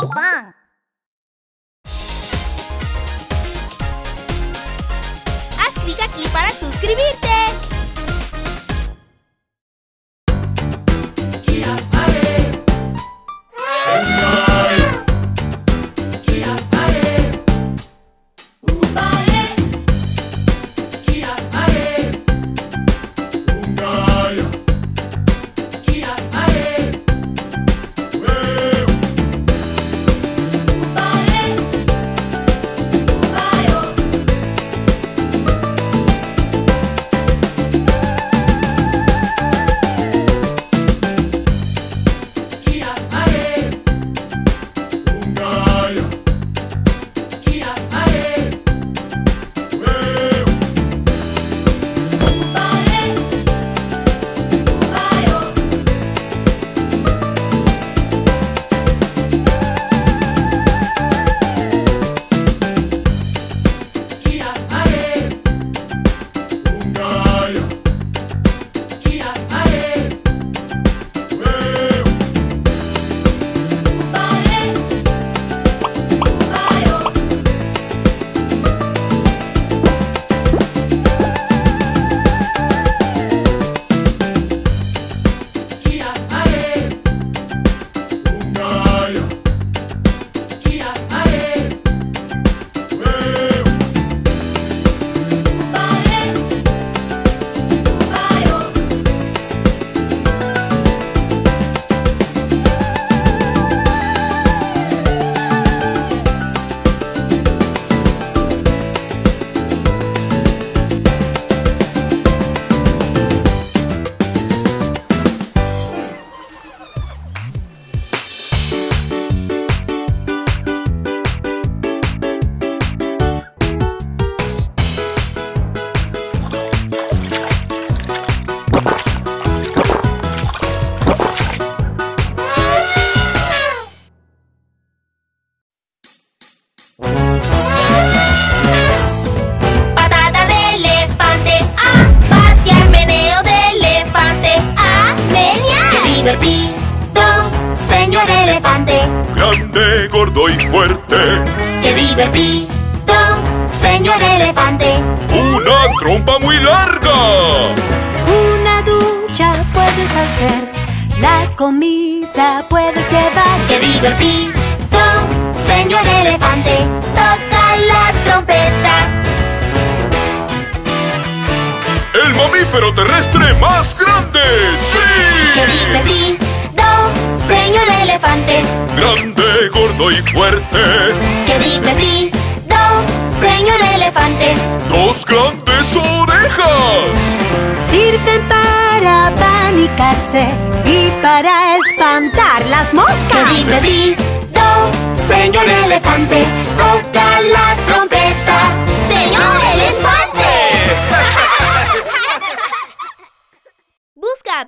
Pinkfong. Haz clic aquí para suscribirte.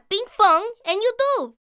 Pinkfong en YouTube.